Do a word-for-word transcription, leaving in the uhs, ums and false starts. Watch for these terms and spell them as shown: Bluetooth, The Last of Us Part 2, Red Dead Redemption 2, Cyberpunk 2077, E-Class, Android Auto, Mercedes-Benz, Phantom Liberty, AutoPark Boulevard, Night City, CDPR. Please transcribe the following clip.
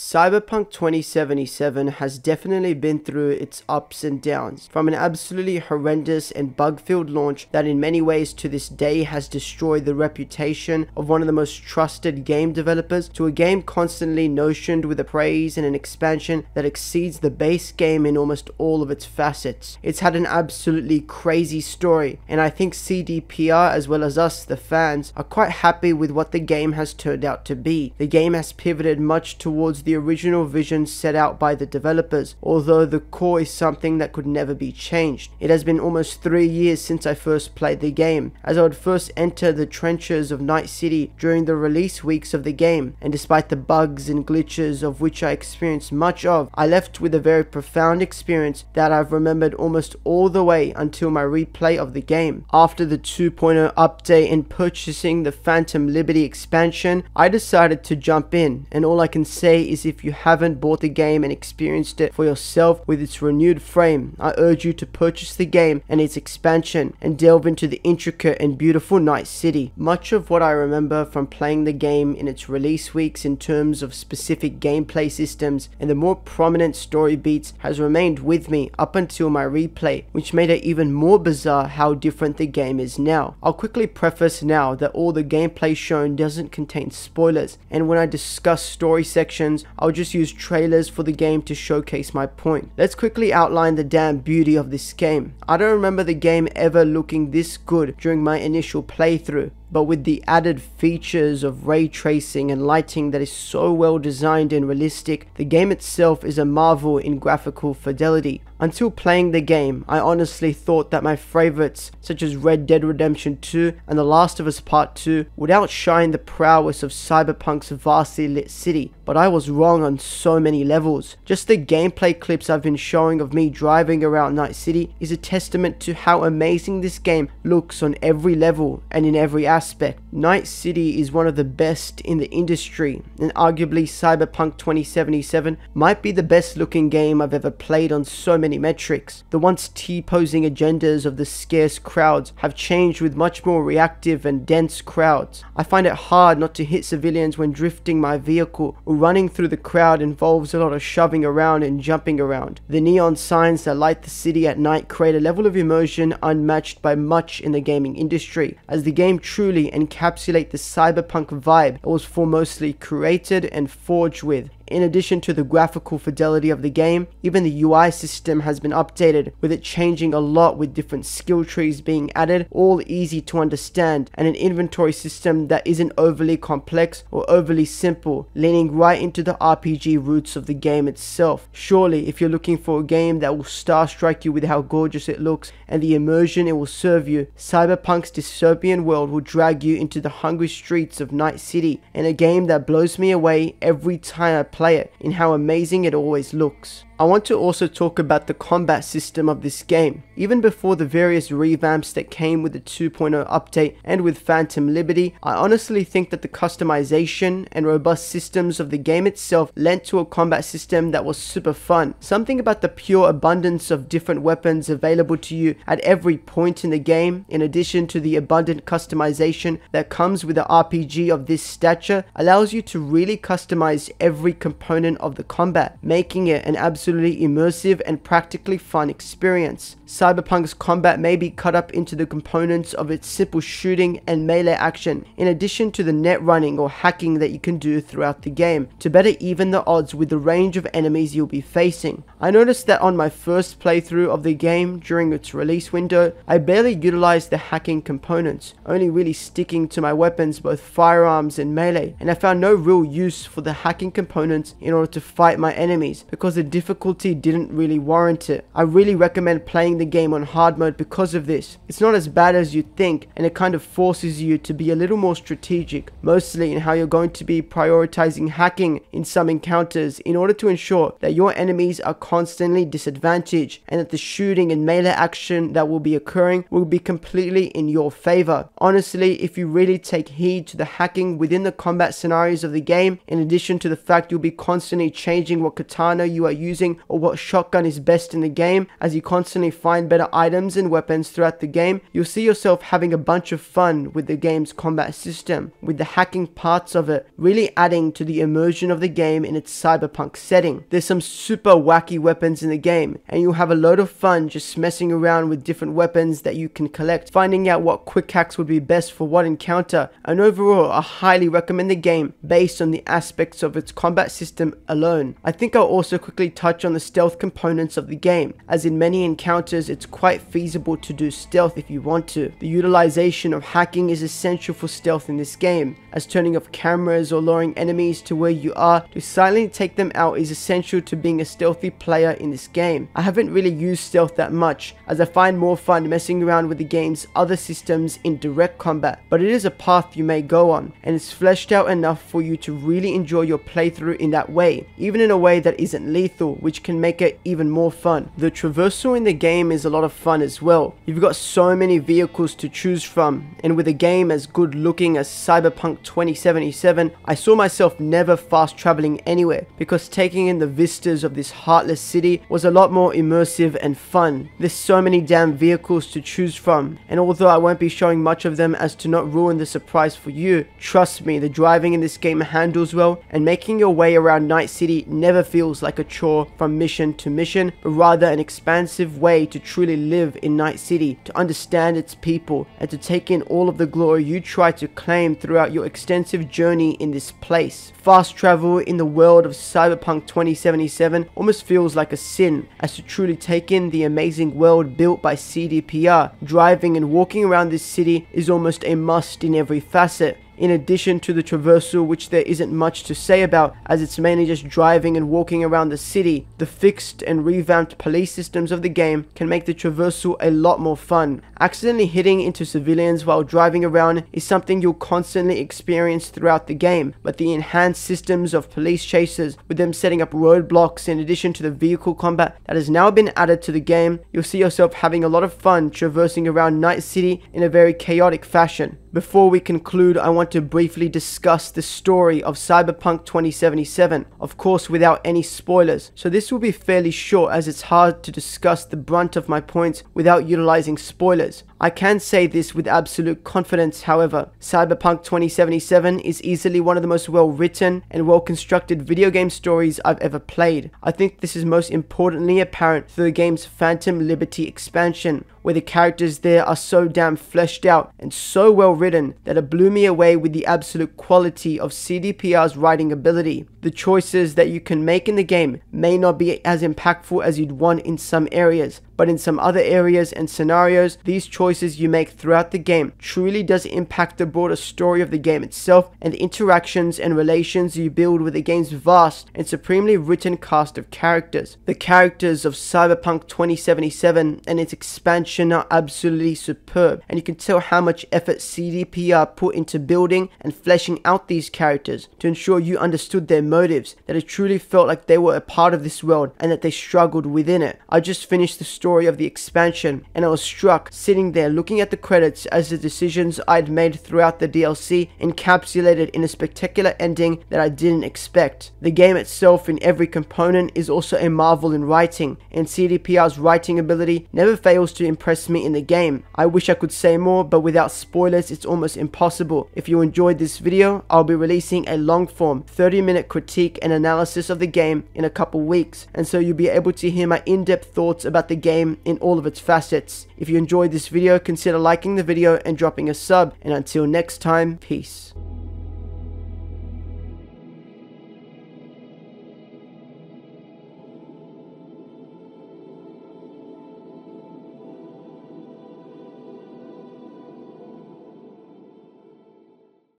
Cyberpunk twenty seventy-seven has definitely been through its ups and downs, from an absolutely horrendous and bug-filled launch that in many ways to this day has destroyed the reputation of one of the most trusted game developers, to a game constantly notioned with a praise and an expansion that exceeds the base game in almost all of its facets. It's had an absolutely crazy story, and I think C D P R, as well as us, the fans, are quite happy with what the game has turned out to be. The game has pivoted much towards the the original vision set out by the developers, although the core is something that could never be changed. It has been almost three years since I first played the game, as I would first enter the trenches of Night City during the release weeks of the game, and despite the bugs and glitches of which I experienced much of, I left with a very profound experience that I've remembered almost all the way until my replay of the game. After the two point oh update and purchasing the Phantom Liberty expansion, I decided to jump in, and all I can say is if you haven't bought the game and experienced it for yourself with its renewed frame, I urge you to purchase the game and its expansion and delve into the intricate and beautiful Night City. Much of what I remember from playing the game in its release weeks in terms of specific gameplay systems and the more prominent story beats has remained with me up until my replay, which made it even more bizarre how different the game is now. I'll quickly preface now that all the gameplay shown doesn't contain spoilers, and when I discuss story sections, I'll just use trailers for the game to showcase my point. Let's quickly outline the damn beauty of this game. I don't remember the game ever looking this good during my initial playthrough, but with the added features of ray tracing and lighting that is so well designed and realistic, the game itself is a marvel in graphical fidelity. Until playing the game, I honestly thought that my favorites such as Red Dead Redemption two and The Last of Us Part two would outshine the prowess of Cyberpunk's vastly lit city, but I was wrong on so many levels. Just the gameplay clips I've been showing of me driving around Night City is a testament to how amazing this game looks on every level and in every aspect. Aspect. Night City is one of the best in the industry, and arguably Cyberpunk twenty seventy-seven might be the best looking game I've ever played on so many metrics. The once T-posing agendas of the scarce crowds have changed with much more reactive and dense crowds. I find it hard not to hit civilians when drifting my vehicle, or running through the crowd involves a lot of shoving around and jumping around. The neon signs that light the city at night create a level of immersion unmatched by much in the gaming industry, as the game truly encapsulate the cyberpunk vibe it was foremostly created and forged with. In addition to the graphical fidelity of the game, even the U I system has been updated, with it changing a lot with different skill trees being added, all easy to understand, and an inventory system that isn't overly complex or overly simple, leaning right into the R P G roots of the game itself. Surely, if you're looking for a game that will star-strike you with how gorgeous it looks and the immersion it will serve you, Cyberpunk's dystopian world will drag you into the hungry streets of Night City, and a game that blows me away every time I play play it and how amazing it always looks. I want to also talk about the combat system of this game. Even before the various revamps that came with the two point oh update and with Phantom Liberty, I honestly think that the customization and robust systems of the game itself lent to a combat system that was super fun. Something about the pure abundance of different weapons available to you at every point in the game, in addition to the abundant customization that comes with the R P G of this stature, allows you to really customize every component of the combat, making it an absolute immersive and practically fun experience. Cyberpunk's combat may be cut up into the components of its simple shooting and melee action, in addition to the net running or hacking that you can do throughout the game to better even the odds with the range of enemies you'll be facing. I noticed that on my first playthrough of the game during its release window, I barely utilized the hacking components, only really sticking to my weapons, both firearms and melee, and I found no real use for the hacking components in order to fight my enemies because the difficulty Difficulty didn't really warrant it. I really recommend playing the game on hard mode because of this. It's not as bad as you'd think, and it kind of forces you to be a little more strategic, mostly in how you're going to be prioritizing hacking in some encounters in order to ensure that your enemies are constantly disadvantaged and that the shooting and melee action that will be occurring will be completely in your favor. Honestly, if you really take heed to the hacking within the combat scenarios of the game, in addition to the fact you'll be constantly changing what katana you are using using or what shotgun is best in the game, as you constantly find better items and weapons throughout the game. You'll see yourself having a bunch of fun with the game's combat system, with the hacking parts of it really adding to the immersion of the game in its cyberpunk setting. There's some super wacky weapons in the game, and you'll have a load of fun just messing around with different weapons that you can collect, finding out what quick hacks would be best for what encounter. And overall, I highly recommend the game based on the aspects of its combat system alone. I think I'll also quickly touch on the stealth components of the game, as in many encounters it's quite feasible to do stealth if you want to. The utilization of hacking is essential for stealth in this game, as turning off cameras or luring enemies to where you are to silently take them out is essential to being a stealthy player in this game. I haven't really used stealth that much, as I find more fun messing around with the game's other systems in direct combat, but it is a path you may go on, and it's fleshed out enough for you to really enjoy your playthrough in that way, even in a way that isn't lethal, which can make it even more fun. The traversal in the game is a lot of fun as well. You've got so many vehicles to choose from, and with a game as good looking as Cyberpunk twenty seventy-seven, I saw myself never fast traveling anywhere, because taking in the vistas of this heartless city was a lot more immersive and fun. There's so many damn vehicles to choose from, and although I won't be showing much of them as to not ruin the surprise for you, trust me, the driving in this game handles well, and making your way around Night City never feels like a chore from mission to mission, but rather an expansive way to truly live in Night City, to understand its people, and to take in all of the glory you try to claim throughout your extensive journey in this place. Fast travel in the world of Cyberpunk twenty seventy-seven almost feels like a sin, as to truly take in the amazing world built by C D P R, driving and walking around this city is almost a must in every facet. In addition to the traversal, which there isn't much to say about, as it's mainly just driving and walking around the city, the fixed and revamped police systems of the game can make the traversal a lot more fun. Accidentally hitting into civilians while driving around is something you'll constantly experience throughout the game, but the enhanced systems of police chases, with them setting up roadblocks in addition to the vehicle combat that has now been added to the game, you'll see yourself having a lot of fun traversing around Night City in a very chaotic fashion. Before we conclude, I want to briefly discuss the story of Cyberpunk twenty seventy-seven, of course without any spoilers, so this will be fairly short as it's hard to discuss the brunt of my points without utilizing spoilers. I can say this with absolute confidence, however. Cyberpunk twenty seventy-seven is easily one of the most well written and well constructed video game stories I've ever played. I think this is most importantly apparent through the game's Phantom Liberty expansion, where the characters there are so damn fleshed out and so well written that it blew me away with the absolute quality of C D P R's writing ability. The choices that you can make in the game may not be as impactful as you'd want in some areas, but in some other areas and scenarios, these choices you make throughout the game truly does impact the broader story of the game itself, and the interactions and relations you build with the game's vast and supremely written cast of characters. The characters of Cyberpunk twenty seventy-seven and its expansion are absolutely superb, and you can tell how much effort C D P R put into building and fleshing out these characters to ensure you understood their motives, that it truly felt like they were a part of this world and that they struggled within it. I just finished the story of the expansion, and I was struck sitting there looking at the credits as the decisions I'd made throughout the D L C encapsulated in a spectacular ending that I didn't expect. The game itself in every component is also a marvel in writing, and C D P R's writing ability never fails to impress me in the game. I wish I could say more, but without spoilers it's almost impossible. If you enjoyed this video, I'll be releasing a long form thirty minute critique and analysis of the game in a couple weeks, and so you'll be able to hear my in-depth thoughts about the game in all of its facets. If you enjoyed this video, consider liking the video and dropping a sub, and until next time, peace.